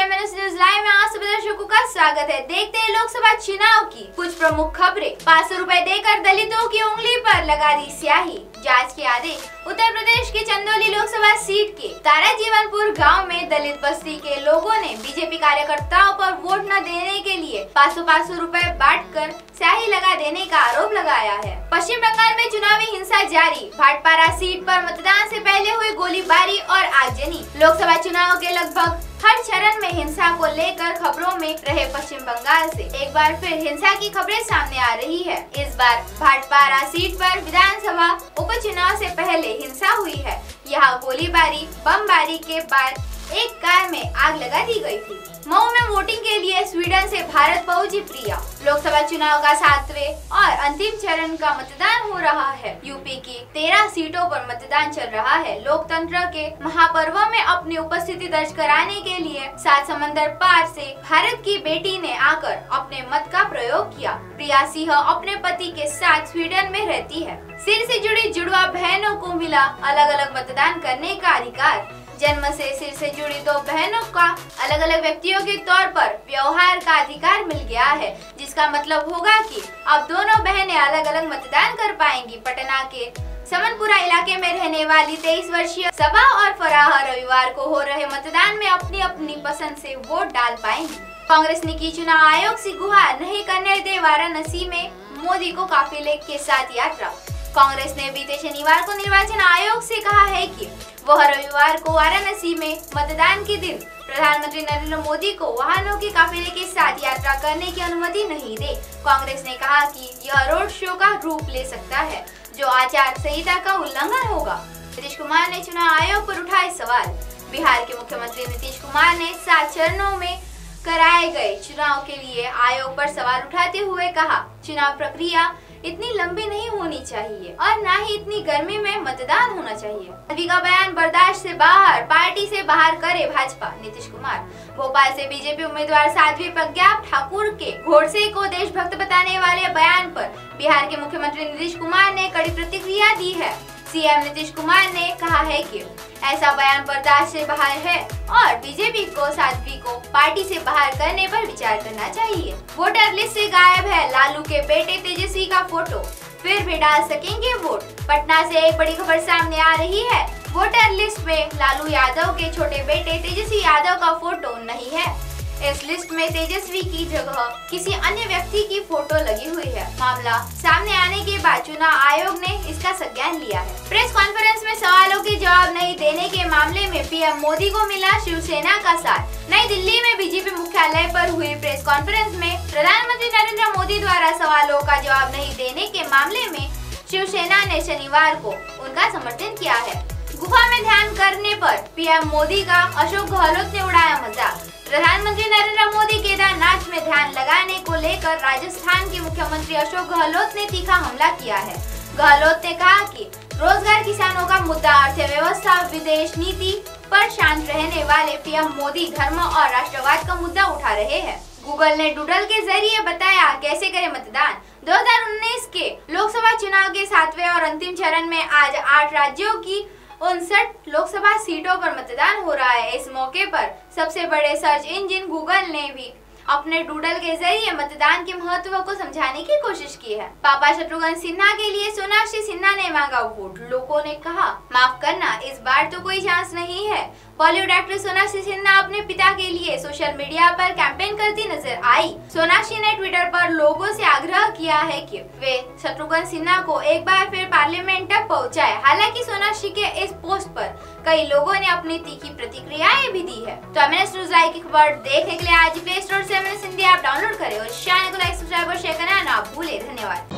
Live में आप सभी दर्शकों का स्वागत है। देखते हैं लोकसभा चुनाव की कुछ प्रमुख खबरें। 500 रूपए देकर दलितों की उंगली पर लगा दी स्याही, जांच के आदेश। उत्तर प्रदेश के चंदौली लोकसभा सीट के तारा जीवनपुर गांव में दलित बस्ती के लोगों ने बीजेपी कार्यकर्ताओं पर वोट न देने के लिए 500-500 रूपए बांटकर स्याही लगा देने का आरोप लगाया है। पश्चिम बंगाल में चुनावी हिंसा जारी। भाटपारा सीट पर मतदान से पहले हुई गोलीबारी और आगजनी। लोकसभा चुनाव के लगभग हर चरण में हिंसा को लेकर खबरों में रहे पश्चिम बंगाल से एक बार फिर हिंसा की खबरें सामने आ रही है। इस बार भाटपारा सीट पर विधानसभा उपचुनाव से पहले हिंसा हुई है। यहाँ गोलीबारी बमबारी के बाद एक कार में आग लगा दी गई थी। मऊ में वोटिंग के लिए स्वीडन से भारत पहुंची प्रिया। लोकसभा चुनाव का 7वें और अंतिम चरण का मतदान हो रहा है। यूपी की 13 सीटों पर मतदान चल रहा है। लोकतंत्र के महापर्व में अपनी उपस्थिति दर्ज कराने के लिए सात समंदर पार से भारत की बेटी ने आकर अपने मत का प्रयोग किया। प्रिया सिंह अपने पति के साथ स्वीडन में रहती है। सिर से जुड़ी जुड़वा बहनों को मिला अलग अलग मतदान करने का अधिकार। जन्म से सिर से जुड़ी दो बहनों का अलग अलग व्यक्तियों के तौर पर व्यवहार का अधिकार मिल गया है, जिसका मतलब होगा कि अब दोनों बहनें अलग अलग मतदान कर पाएंगी। पटना के समनपुरा इलाके में रहने वाली 23 वर्षीय सबा और फराहा रविवार को हो रहे मतदान में अपनी अपनी पसंद से वोट डाल पाएंगी। कांग्रेस ने की चुनाव आयोग से गुहार, नहीं करने दे वाराणसी में मोदी को काफिले के साथ यात्रा। कांग्रेस ने बीते शनिवार को निर्वाचन आयोग से कहा है कि वह रविवार को वाराणसी में मतदान के दिन प्रधानमंत्री नरेंद्र मोदी को वाहनों के काफिले के साथ यात्रा करने की अनुमति नहीं दे। कांग्रेस ने कहा कि यह रोड शो का रूप ले सकता है, जो आचार संहिता का उल्लंघन होगा। नीतीश कुमार ने चुनाव आयोग पर उठाए सवाल। बिहार के मुख्यमंत्री नीतीश कुमार ने 7 चरणों में कराए गए चुनाव के लिए आयोग पर सवाल उठाते हुए कहा, चुनाव प्रक्रिया इतनी लंबी नहीं होनी चाहिए और न ही इतनी गर्मी में मतदान होना चाहिए। सभी का बयान बर्दाश्त से बाहर, पार्टी से बाहर करे भाजपा। नीतीश कुमार भोपाल से बीजेपी उम्मीदवार साध्वी प्रज्ञा ठाकुर के घोड़से को देशभक्त बताने वाले बयान पर बिहार के मुख्यमंत्री नीतीश कुमार ने कड़ी प्रतिक्रिया दी है। सीएम नीतीश कुमार ने कहा है कि ऐसा बयान बर्दाश्त से बाहर है और बीजेपी को साध्वी को पार्टी से बाहर करने पर विचार करना चाहिए। वोटर लिस्ट से गायब है लालू के बेटे तेजस्वी का फोटो, फिर भी डाल सकेंगे वोट। पटना से एक बड़ी खबर सामने आ रही है। वोटर लिस्ट में लालू यादव के छोटे बेटे तेजस्वी यादव का फोटो नहीं है। इस लिस्ट में तेजस्वी की जगह किसी अन्य व्यक्ति की फोटो लगी हुई है। मामला सामने आने के बाद चुनाव आयोग ने इसका संज्ञान लिया है। प्रेस कॉन्फ्रेंस में सवालों के जवाब नहीं देने के मामले में पीएम मोदी को मिला शिवसेना का साथ। नई दिल्ली में बीजेपी मुख्यालय पर हुई प्रेस कॉन्फ्रेंस में प्रधानमंत्री नरेंद्र मोदी द्वारा सवालों का जवाब नहीं देने के मामले में शिवसेना ने शनिवार को उनका समर्थन किया है। गुफा में ध्यान करने पर पीएम मोदी का अशोक गहलोत ने उड़ाया मजाक। प्रधानमंत्री नरेंद्र मोदी केदारनाथ में ध्यान लगाने को लेकर राजस्थान के मुख्यमंत्री अशोक गहलोत ने तीखा हमला किया है। गहलोत ने कहा कि रोजगार, किसानों का मुद्दा, अर्थव्यवस्था, विदेश नीति पर शांत रहने वाले पीएम मोदी धर्म और राष्ट्रवाद का मुद्दा उठा रहे हैं। गूगल ने डूडल के जरिए बताया कैसे करें मतदान। 2019 के लोकसभा चुनाव के 7वें और अंतिम चरण में आज 8 राज्यों की 59 लोकसभा सीटों पर मतदान हो रहा है। इस मौके पर सबसे बड़े सर्च इंजन गूगल ने भी अपने डूडल के जरिए मतदान के महत्व को समझाने की कोशिश की है। पापा शत्रुघ्न सिन्हा के लिए सोनाक्षी सिन्हा ने मांगा वोट, लोगों ने कहा माफ करना, इस बार तो कोई चांस नहीं है। बॉलीवुड एक्ट्रेस सोनाक्षी सिन्हा अपने पिता के लिए सोशल मीडिया पर कैंपेन करती नजर आई। सोनाक्षी ने ट्विटर पर लोगों से आग्रह किया है कि वे शत्रुघ्न सिन्हा को एक बार फिर पार्लियामेंट तक पहुंचाए। हालांकि सोनाक्षी के इस पोस्ट पर कई लोगों ने अपनी तीखी प्रतिक्रियाएं भी दी है। तो न्यूज़ की खबर देखने के लिए आज प्ले स्टोर से मैंने हिंदी ऐप डाउनलोड करे और चैनल को लाइक, सब्सक्राइब और शेयर करना ना भूले। धन्यवाद।